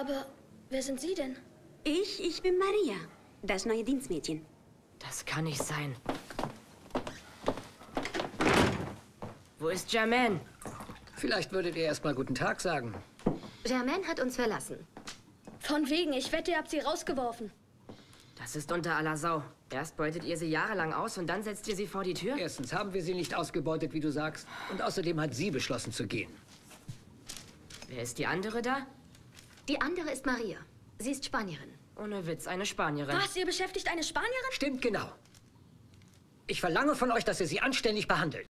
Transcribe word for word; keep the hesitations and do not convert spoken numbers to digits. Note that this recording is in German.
Aber wer sind Sie denn? Ich, ich bin Maria, das neue Dienstmädchen. Das kann nicht sein. Wo ist Germaine? Vielleicht würdet ihr erstmal guten Tag sagen. Germaine hat uns verlassen. Von wegen, ich wette, ihr habt sie rausgeworfen. Das ist unter aller Sau. Erst beutet ihr sie jahrelang aus und dann setzt ihr sie vor die Tür? Erstens haben wir sie nicht ausgebeutet, wie du sagst. Und außerdem hat sie beschlossen zu gehen. Wer ist die andere da? Die andere ist Maria. Sie ist Spanierin. Ohne Witz, eine Spanierin. Was, ihr beschäftigt eine Spanierin? Stimmt, genau. Ich verlange von euch, dass ihr sie anständig behandelt.